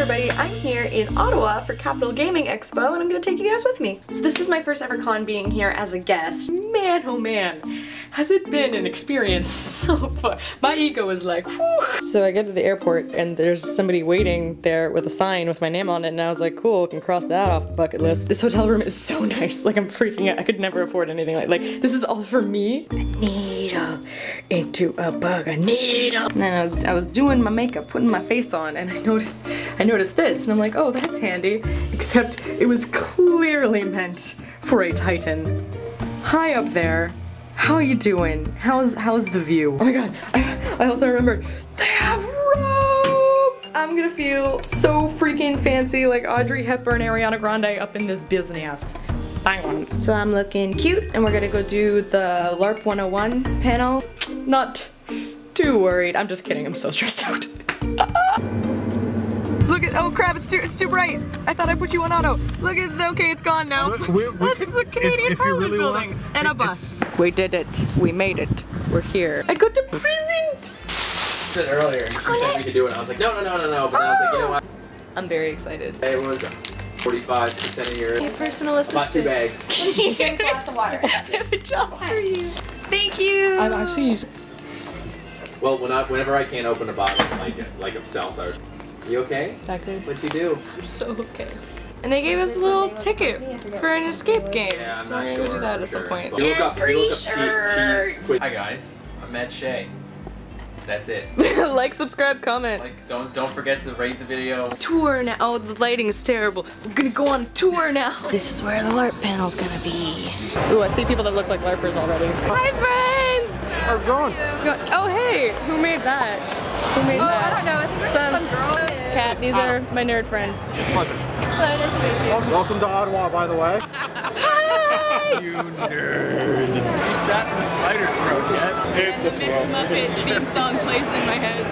everybody, I'm here in Ottawa for Capital Gaming Expo and I'm gonna take you guys with me. So this is my first ever con being here as a guest. Man, oh man, has it been an experience so far. My ego is like, whew. So I get to the airport and there's somebody waiting there with a sign with my name on it and I was like, cool, I can cross that off the bucket list. This hotel room is so nice, like I'm freaking out. I could never afford anything like this is all for me. A needle into a bug, a needle. And then I was doing my makeup, putting my face on, and I noticed this, and I'm like, oh, that's handy. Except it was clearly meant for a Titan. Hi up there. How are you doing? How's the view? Oh my god, I also remembered, they have robes! I'm gonna feel so freaking fancy, like Audrey Hepburn, Ariana Grande up in this business. So I'm looking cute, and we're gonna go do the LARP 101 panel. Not too worried, I'm just kidding, I'm so stressed out. Look at, oh crap, it's too bright. I thought I put you on auto. Look at, okay, it's gone now. That's the Canadian Parliament really buildings want, and a bus. We did it, we made it, we're here. I got to present. I said earlier, you said we could do it, I was like, no, but oh. I was like, you know what? I'm very excited. Hey, everyone's done. 45% of your personal assistant. Bought 2 bags. Drink lots of water. I have a job for you. Thank you. I'm actually. Well, whenever I can't open a bottle like of salsa. You okay? Exactly. What'd you do? I'm so okay. And they gave us a little ticket for an escape game. Yeah, so we're gonna do that at some point. Hi guys, I'm Matt Shea. That's it. Like, subscribe, comment. Like, don't forget to rate the video. Tour now. Oh, the lighting is terrible. We're gonna go on tour now. This is where the LARP panel's gonna be. Ooh, I see people that look like LARPers already. Hi, friends! How's it going? Oh, hey! Who made that? Who made that? I don't know. I think some girl. Cat, these are my nerd friends. Pleasure. Hello, nice to meet you. Welcome to Ottawa, by the way. Hi! You nerd. You sat in the spider throat yet? It's a Miss Muppet theme song plays in my head.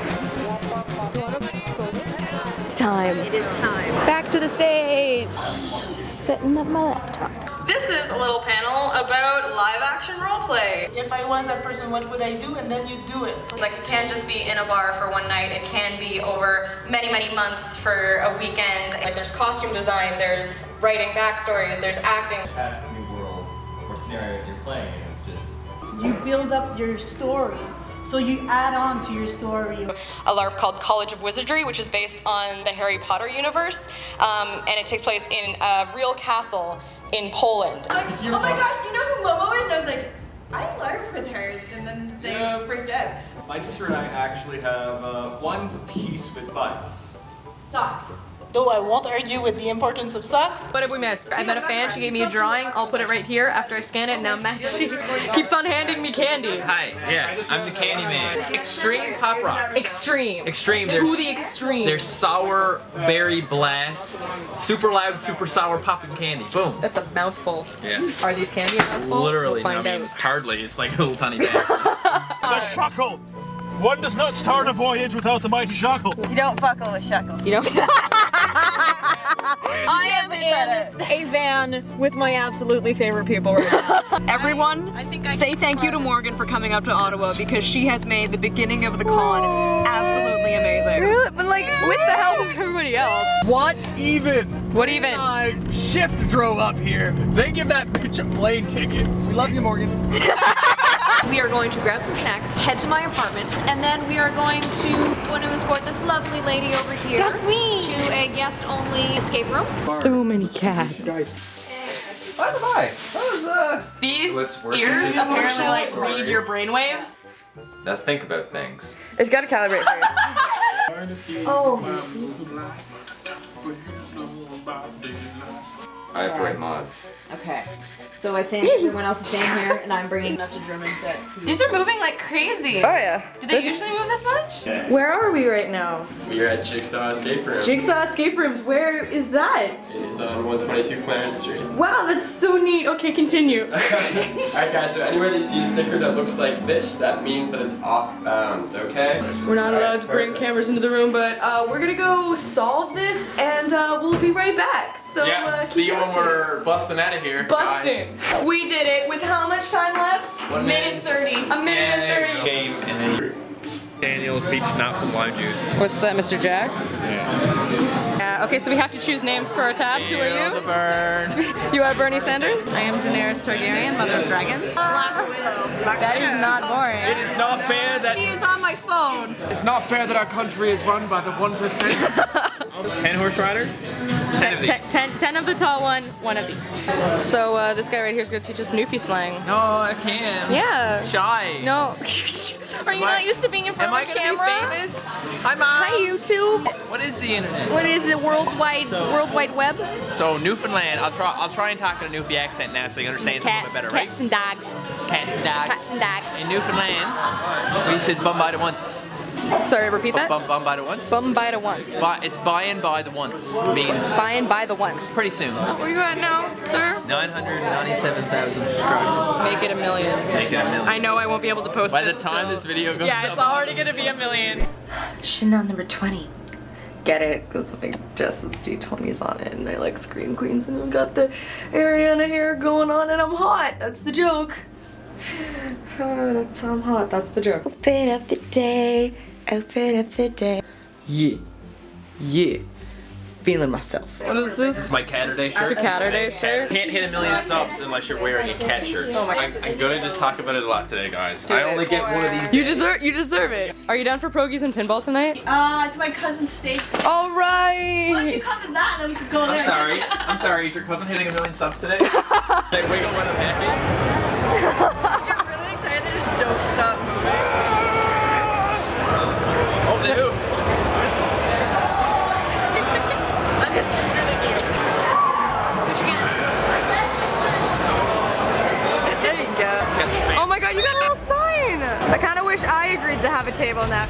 It's time. It is time. Back to the stage. Setting up my laptop. This is a little panel about live action roleplay. If I was that person, what would I do? And then you do it. So like, it can't just be in a bar for one night. It can be over many, many months for a weekend. Like, there's costume design, there's writing backstories, there's acting. The past new world or scenario that you're playing is just... You build up your story, so you add on to your story. A LARP called College of Wizardry, which is based on the Harry Potter universe, and it takes place in a real castle in Poland. I was like, oh my gosh, do you know who Momo is? And I was like, I LARP with her, and then they freaked out. My sister and I actually have one piece of advice. Socks. Though I won't argue with the importance of socks. What have we missed? I met a fan, she gave me a drawing, I'll put it right here after I scan it, and now Matt, she keeps on handing me candy. Hi, yeah, I'm the candy man. Extreme Pop Rocks. Extreme. Extreme. To the extreme. There's sour berry blast, super loud, super sour popping candy. Boom. That's a mouthful. Yeah. Are these candy a mouthful? Literally, we'll find out. Hardly, it's like a little tiny bag. The shuckle. One does not start a voyage without the mighty shuckle. You don't fuckle with shuckle. You don't. I am in a van with my absolutely favorite people right now. Everyone, I say thank you to Morgan for coming up to Ottawa because she has made the beginning of the con absolutely amazing. Really? But like, with the help of everybody else. What even? What even? My shift drove up here. They give that bitch a plane ticket. We love you, Morgan. We are going to grab some snacks, head to my apartment, and then we are going to escort this lovely lady over here. That's me! To a guest-only escape room. So many cats. By the way, that was, these ears apparently, like, read your brainwaves. Now think about things. It's gotta calibrate first. Oh. I have to write mods. Okay. So I think everyone else is staying here, and I'm bringing enough to German set. These are moving like crazy. Oh yeah. Do they usually move this much? Yeah. Where are we right now? We are at Jigsaw Escape Rooms. Jigsaw Escape Rooms, where is that? It is on 122 Clarence Street. Wow, that's so neat. Okay, continue. Alright guys, so anywhere that you see a sticker that looks like this, that means that it's off bounds, okay? We're not allowed to bring cameras into the room, but we're gonna go solve this, and we'll be right back. So yeah, see you when we're busting out of here. Busting. Guys. We did it with how much time left? 1 minute 30. A minute and 30. Daniel's peach schnapps and lime juice. What's that, Mr. Jack? Yeah. Okay, so we have to choose names for our tabs. Who are you? The bird. You are Bernie Sanders? I am Daenerys Targaryen, mother of dragons. Black Widow. That is not boring. It is not fair that... She is on my phone. It's not fair that our country is run by the 1%. 10 horse riders? 10 of the tall one, one of these. So this guy right here is going to teach us Newfie slang. No, I can't. Yeah. It's shy. No. Are you not used to being in front of a camera? Am I going to be famous? Hi, Mom. Hi, YouTube. What is the internet? What is the World Wide Web? So Newfoundland, I'll try and talk in a Newfie accent now so you understand a little bit better, right? Cats and dogs. Cats and dogs. Cats and dogs. In Newfoundland, we says bum by the once. Sorry, repeat that? Bum by the once. Bum by the once. It's buy and by the once. Means buy and by the once. Pretty soon. Oh, where you at now, sir? 997,000 subscribers. Make it a million. Make it a million. I know I won't be able to post this. By the time this video goes up. Yeah, it's already gonna be a million. Chanel number 20. Get it? Because the big Jess's D20's on it, and they like scream queens, and I've got the Ariana hair going on, and I'm hot. That's the joke. Oh, that's I'm hot. That's the joke. Open up the day. Open up the day. Yeah. Yeah. Feeling myself. What is this? My Catterday shirt. Your Catterday shirt? Can't hit a million subs unless you're wearing a cat shirt. Oh my God. I'm gonna just talk about it a lot today, guys. I only get one of these. You deserve it. Are you down for pierogies and pinball tonight? It's my cousin's steak. All right. Why don't you cover that, then we could go there. I'm sorry. Is your cousin hitting a million subs today? Like, wait, what? I'm happy. I get really excited. They just don't stop moving. Oh, they do. You got a little sign! I kind of wish I agreed to have a table now.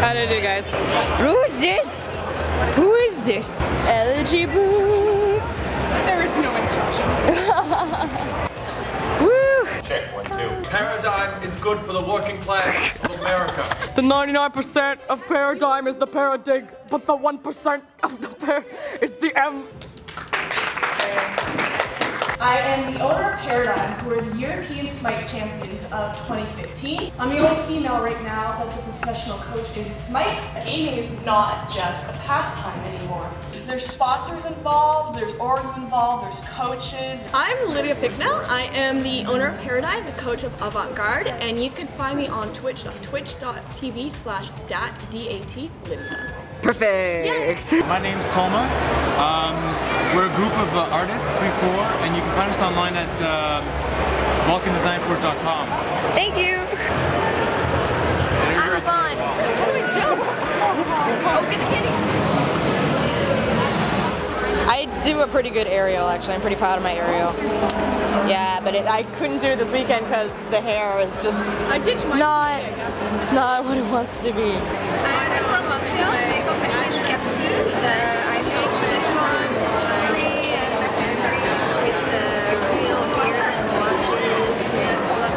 How did you guys? Who's this? Who is this? Elegy booth. There is no instructions. Check 1, 2. Paradigm is good for the working class of America. The 99% of paradigm is the paradig, but the 1% of the par is the M. I am the owner of Paradigm, who are the European Smite champions of 2015. I'm the only female right now that's a professional coach in Smite. Gaming is not just a pastime anymore. There's sponsors involved, there's orgs involved, there's coaches. I'm Lydia Picknell. I am the owner of Paradigm, the coach of Avant Garde, and you can find me on Twitch, twitch.tv/dat, Lydia. Perfect. Yes. My name's Tolma. We're a group of artists, 3-4, and you can find us online at VulcanDesignForge.com. Thank you. Have fun. Oh, we jump. Oh, get the kitty. I do a pretty good aerial, actually. I'm pretty proud of my aerial. Yeah, but I couldn't do it this weekend because the hair was just, it's not what it wants to be. I'm from Montreal. I make Paradise capsule. I make Steampunk jewelry and accessories with real gears and watches and bullet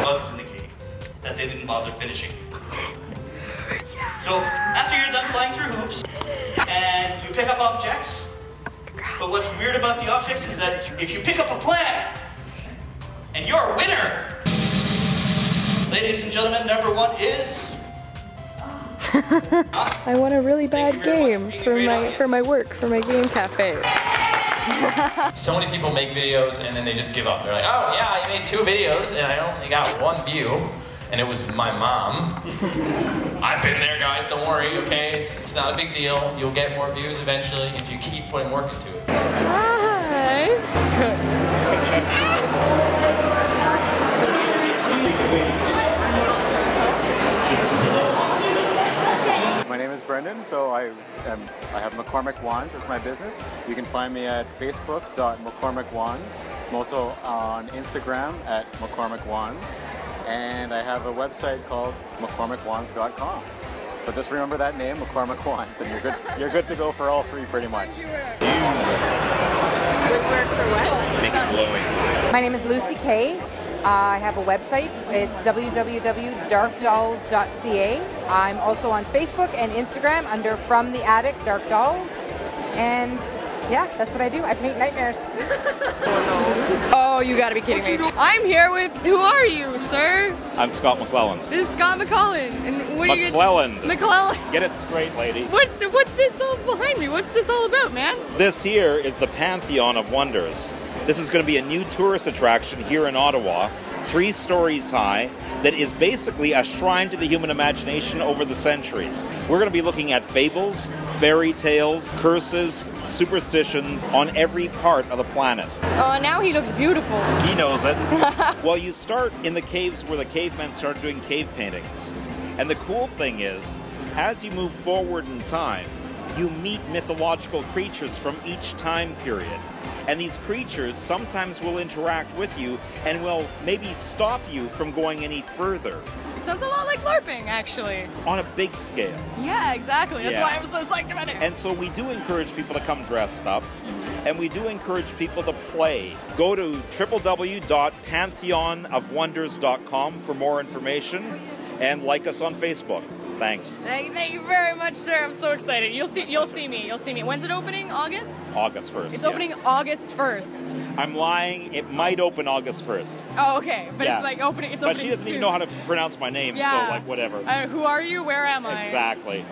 parts. Gloves in the cake that they didn't bother finishing. So after you're done flying through hoops, and you pick up objects, but what's weird about the objects is that if you pick up a plant, and you're a winner! Ladies and gentlemen, number one is... I won a really bad game for my game cafe. So many people make videos and then they just give up. They're like, oh yeah, I made 2 videos and I only got 1 view. And it was my mom. I've been there, guys, don't worry, okay? It's not a big deal. You'll get more views eventually if you keep putting work into it. Hi. My name is Brendan, so I have McCormick Wands as my business. You can find me at facebook.mccormickwands. I'm also on Instagram at McCormickWands. And I have a website called McCormickWands.com. So just remember that name, McCormick Wands, and you're good to go for all 3 pretty much. Woodwork for what? Make it glowing. My name is Lucy Kaye. I have a website. It's www.darkdolls.ca. I'm also on Facebook and Instagram under From the Attic Dark Dolls. And Yeah, that's what I do. I paint nightmares. Oh, you gotta be kidding me. I'm here with, who are you, sir? I'm Scott McClellan. This is Scott McClellan. And what are you? McClellan. McClellan. Get it straight, lady. What's this all behind me? What's this all about, man? This here is the Pantheon of Wonders. This is going to be a new tourist attraction here in Ottawa, 3 stories high, that is basically a shrine to the human imagination over the centuries. We're going to be looking at fables, fairy tales, curses, superstitions on every part of the planet. Oh, now he looks beautiful. He knows it. Well, you start in the caves where the cavemen started doing cave paintings. And the cool thing is, as you move forward in time, you meet mythological creatures from each time period. And these creatures sometimes will interact with you and will maybe stop you from going any further. It sounds a lot like LARPing, actually. On a big scale. Yeah, exactly. That's why I'm so psyched about it. And so we do encourage people to come dressed up, and we do encourage people to play. Go to www.pantheonofwonders.com for more information, and like us on Facebook. Thanks. Thank you very much, sir. I'm so excited. You'll see me. When's it opening? August? August 1st. It's opening August 1st. I'm lying. It might open August 1st. Oh, okay. But it's like opening. It's opening. But she doesn't even know how to pronounce my name, so like whatever. Who are you? Where am I? Exactly.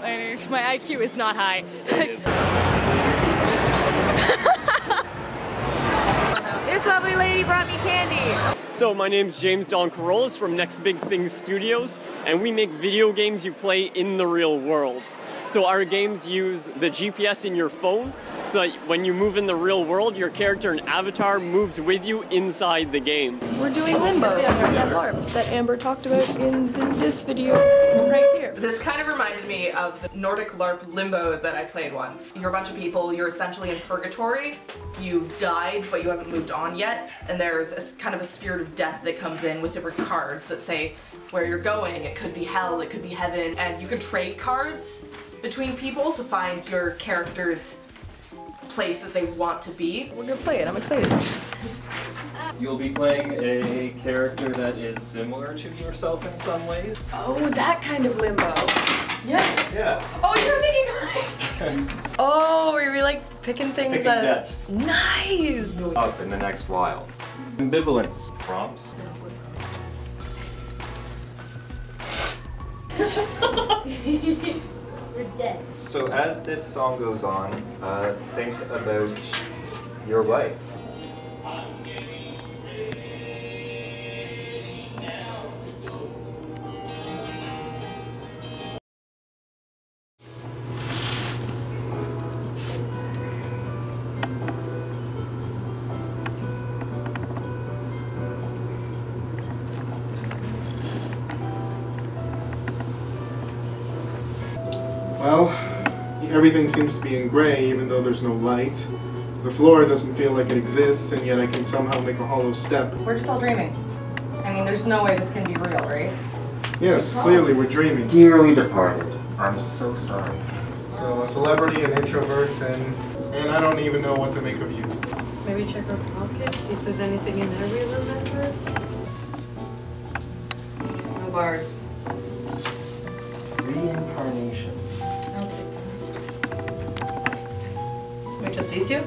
My IQ is not high. It is. This lovely lady brought me candy. So my name's James Don Carolis from Next Big Thing Studios, and we make video games you play in the real world. So our games use the GPS in your phone, so that when you move in the real world, your character and avatar moves with you inside the game. We're doing Limbo, that LARP that Amber talked about in this video right here. This kind of reminded me of the Nordic LARP Limbo that I played once. You're a bunch of people, you're essentially in purgatory, you've died but you haven't moved on yet, and there's a kind of a spirit of death that comes in with different cards that say where you're going. It could be hell, it could be heaven, and you can trade cards between people to find your character's place that they want to be. We're gonna play it, I'm excited. You'll be playing a character that is similar to yourself in some ways. Oh, that kind of Limbo. Yeah. Yeah. Oh, you're thinking like... Oh, were we like picking things up? Deaths. Nice! Up in the next while. Ambivalence. Prompts. We're dead. So as this song goes on, think about your wife. Well, everything seems to be in gray, even though there's no light. The floor doesn't feel like it exists, and yet I can somehow make a hollow step. We're just all dreaming. I mean, there's no way this can be real, right? Yes, clearly we're dreaming. Dearly departed. I'm so sorry. So, a celebrity, an introvert, and I don't even know what to make of you. Maybe check our pockets, see if there's anything in there we remember. No bars. Reincarnation. Just these two?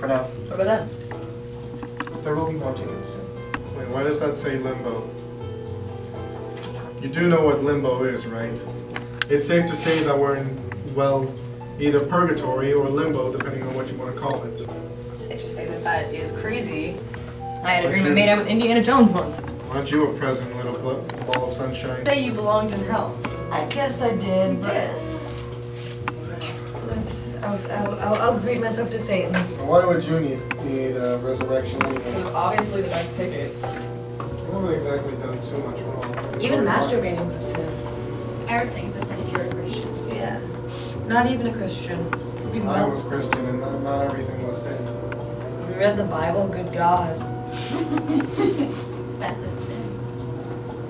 For now. What about that? There will be more tickets soon. Wait, why does that say Limbo? You do know what Limbo is, right? It's safe to say that we're in, well, either Purgatory or Limbo, depending on what you want to call it. It's safe to say that that is crazy. I had a dream I made out with Indiana Jones once. Aren't you a present, little ball of sunshine? Say you belonged in hell. I guess I did, but... I'll greet myself to Satan. Why would you need resurrection anyway? It was obviously the best ticket. You haven't exactly done too much wrong. Even masturbating's a sin. Everything's a sin if you're a Christian. Yeah. Not even a Christian. I was Christian and not everything was sin. We read the Bible, good God. That's a sin.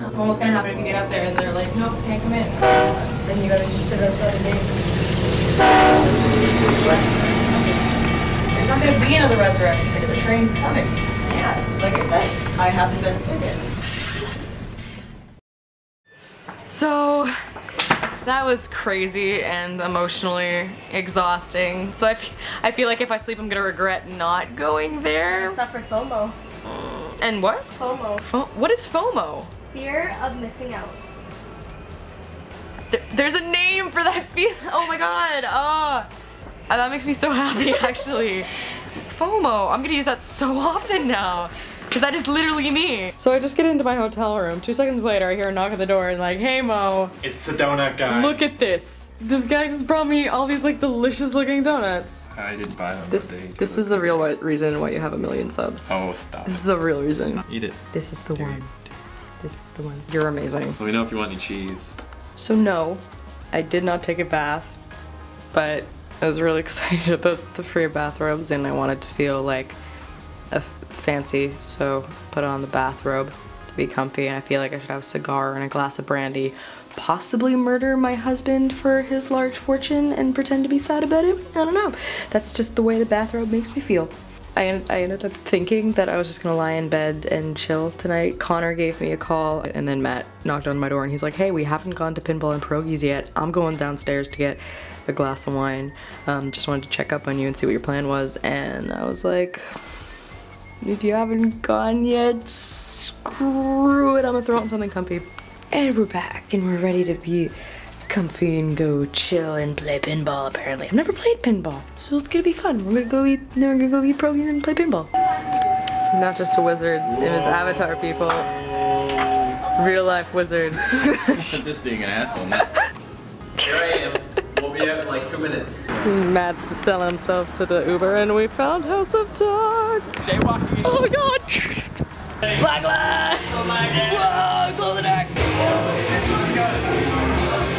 I'm almost gonna happen if you get up there and they're like, nope, can't come in. Then you gotta just sit outside the gate. There's not going to be another resurrection ticket. The train's coming. Yeah, like I said, I have the best ticket. So, That was crazy and emotionally exhausting. So I feel like if I sleep, I'm gonna regret not going there. I suffered FOMO. And what? FOMO. What is FOMO? Fear of missing out. There's a name for that feeling. Oh my god. That makes me so happy, actually. FOMO. I'm gonna use that so often now. Cause that is literally me. So I just get into my hotel room. 2 seconds later, I hear a knock at the door and like, hey Mo. It's the donut guy. Look at this. This guy just brought me all these like delicious looking donuts. I didn't buy them. This is the real reason why you have 1 million subs. Oh, stop. This is the real reason. Eat it. This is the one. This is the one. You're amazing. Let me know if you want any cheese. So no, I did not take a bath, but I was really excited about the free bathrobes and I wanted to feel like a fancy, so put on the bathrobe to be comfy, and I feel like I should have a cigar and a glass of brandy, possibly murder my husband for his large fortune and pretend to be sad about it. I don't know. That's just the way the bathrobe makes me feel. I ended up thinking that I was just gonna lie in bed and chill tonight. Connor gave me a call, and then Matt knocked on my door and he's like, hey, we haven't gone to Pinball and Pierogies yet. I'm going downstairs to get a glass of wine. Just wanted to check up on you and see what your plan was, and I was like, if you haven't gone yet, screw it, I'm gonna throw out something comfy. And we're back, and we're ready to be comfy and go chill and play pinball, apparently. I've never played pinball, so it's gonna be fun. We're gonna go eat pierogies and play pinball. Not just a wizard, it was Avatar, people. Real life wizard. Just being an asshole, Matt. Here I am. We'll be out in like 2 minutes. Matt's selling himself to the Uber, and we found House of Dark. Jaywalking. Oh my god! Black light! Oh my god! Whoa! Glow the dark!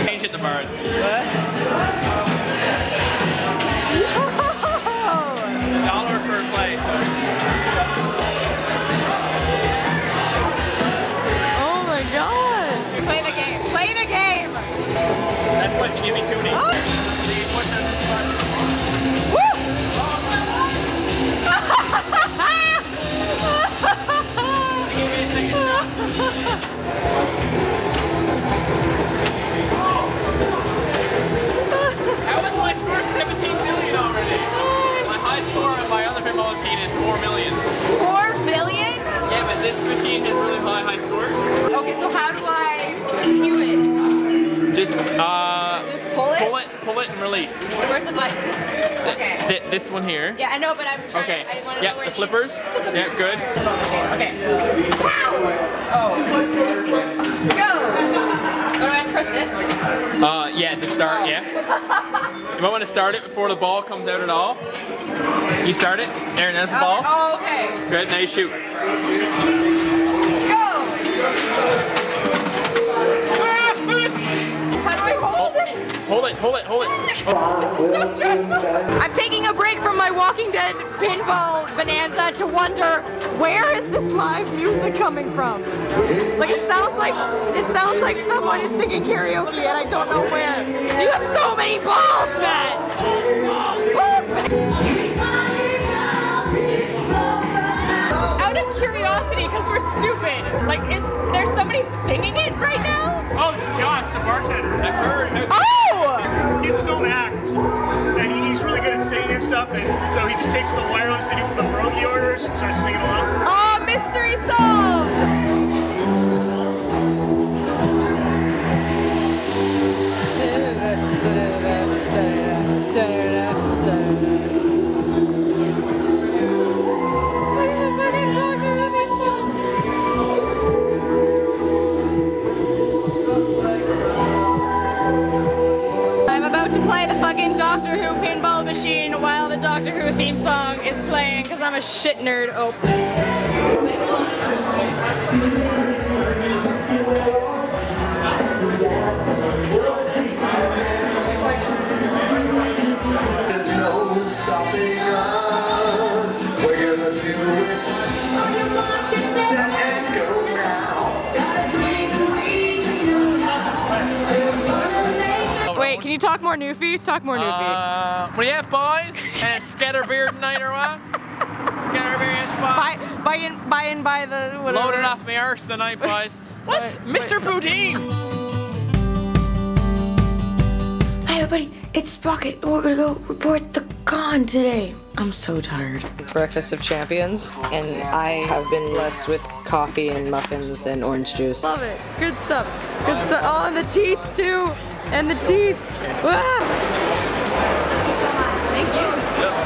Change it to bird. What? Whoa! $1 per play. Oh my god! Play the game! Play the game! That's what you give me tuning. Oh. That was my score, 17 million already. What? My high score on my other pinball machine is 4 million. 4 million? Yeah, but this machine has really high scores. Okay, so how do I cue it? Just pull it? Pull it and release. Where's the button? Okay. This one here. Yeah, I know, but I'm trying to, I want to know where the flippers. Yeah, good. Okay. Oh. Go! Do I have to press this? Yeah, to start, yeah. You might want to start it before the ball comes out at all. You start it. There, that's the ball. Oh, okay. Good, now you shoot. Go! Hold it. Oh, this is so stressful. I'm taking a break from my Walking Dead pinball bonanza to wonder, where is this live music coming from? Like it sounds like someone is singing karaoke and I don't know where. You have so many balls, Matt! Out of curiosity, because we're stupid, like is there somebody singing it right now? Oh, it's Josh, the bartender. I heard. Oh! He's his own act, and he's really good at singing and stuff, and so he just takes the wireless they do for the pierogi orders and starts singing along. Oh, mystery solved. To play the fucking Doctor Who pinball machine while the Doctor Who theme song is playing because I'm a shit nerd. Oh. There's no stopping us. We're gonna do it. And go now. Wait, can you talk more Newfie? Talk more Newfie. What do you have, boys? And scatterbeard night or what? Scatterbeard. By the whatever. Loaded off my arse tonight, boys. What's Mr. Poutine? everybody, it's Sprocket. We're gonna go report the con today. I'm so tired. Breakfast of champions, and I have been blessed with coffee and muffins and orange juice. Love it. Good stuff. Good stuff. Oh, and the teeth too. And the teeth. Ah. Thank you.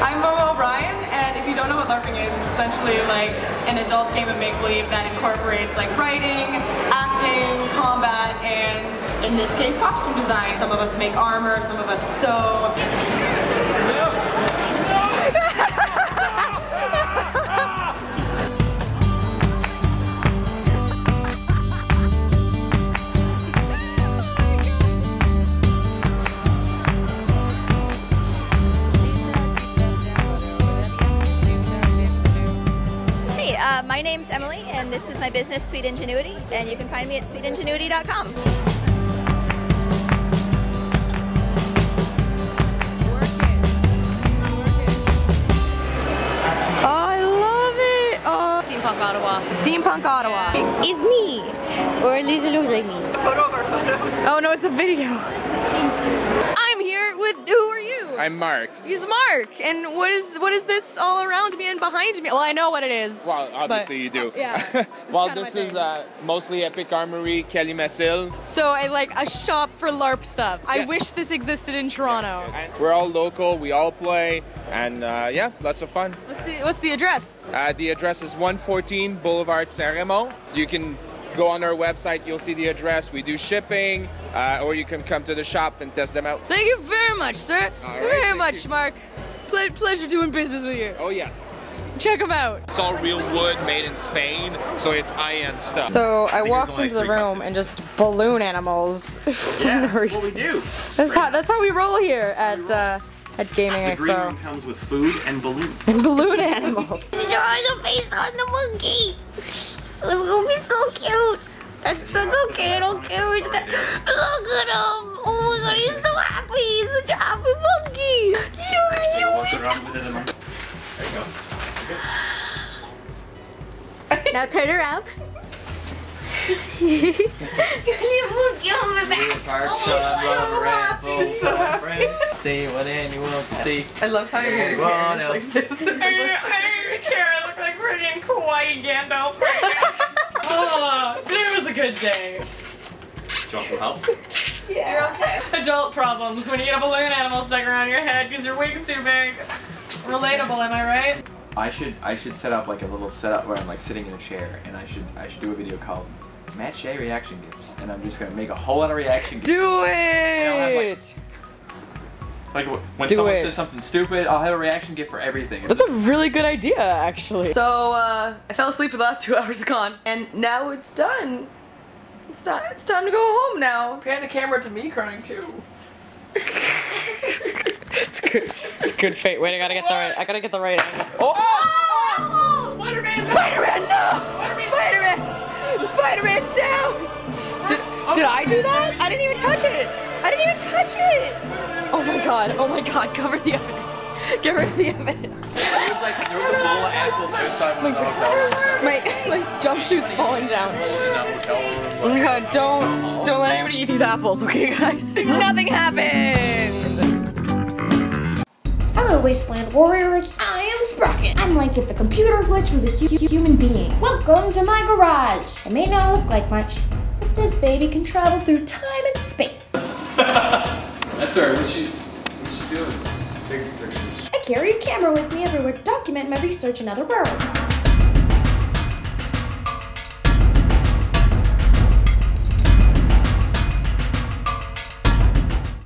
I'm Mo O'Brien, and if you don't know what LARPing is, it's essentially like an adult game of make-believe that incorporates like writing, acting, combat, and in this case, costume design. Some of us make armor, some of us sew. Hey, my name's Emily, and this is my business, Sweet Ingenuity, and you can find me at sweetingenuity.com. Ottawa. Steampunk Ottawa. Is me, or at least it looks like me. A photo of our photos. Oh no, it's a video. I'm here with, who are you? I'm Mark. He's Mark, and what is this all around me and behind me? Well, I know what it is. Well, obviously you do. Yeah. Well, this is mostly Epic Armory, Calimacil. So I like a shop for LARP stuff. Yes. I wish this existed in Toronto. Yeah, yeah. We're all local. We all play, and yeah, lots of fun. What's the address? The address is 114 Boulevard Saint-Raymond. You can go on our website, you'll see the address. We do shipping, or you can come to the shop and test them out. Thank you very much, sir. Thank you very much, Mark. Pleasure doing business with you. Oh, yes. Check them out. It's all real wood made in Spain, so it's high-end stuff. So I walked into the room and just balloon animals. Yeah, that's what we do. That's how we roll here at Gaming Expo. The green room comes with food and balloons. And balloon animals. You know, the face on the monkey. It's gonna be so cute. That's okay, I don't care. Look at him. Oh my god, he's so happy. He's a happy monkey. Look at him. There you go. Okay. Now turn around. You look on my back. Oh, see what anyone see. I love how your hair is like this. I don't even care. I look like friggin' Kawaii Gandalf right now. Oh, today was a good day. Do you want some help? Yeah. You're okay. Adult problems when you get a balloon animal stuck around your head because your wing's too big. Relatable, am I right? I should set up like a little setup where I'm like sitting in a chair, and I should do a video called Matt Shea reaction gifts, and I'm just gonna make a whole lot of reaction gifts. Do it! Like when someone says something stupid, I'll have a reaction gift for everything. That's a really good idea, actually. So I fell asleep for the last 2 hours of con, and now it's done. It's time to go home now. Pan the camera to me crying too. It's good fate. Wait, I gotta get the right angle. Oh! Oh! Spider-Man! Spider-Man, no! Spider-Man! Spider-Man's down! Did I do that? I didn't even touch it! Oh my god, cover the evidence. Get rid of the evidence. There was a bowl of apples outside one of the hotel. My jumpsuit's falling down. Oh my god, don't let anybody eat these apples, okay guys? Nothing happened! Hello, Wasteland Warriors. I am Sprocket. I'm like if the computer glitch was a human being. Welcome to my garage. It may not look like much, but this baby can travel through time and space. That's her. What's she doing? She's taking pictures. I carry a camera with me everywhere to document my research in other worlds.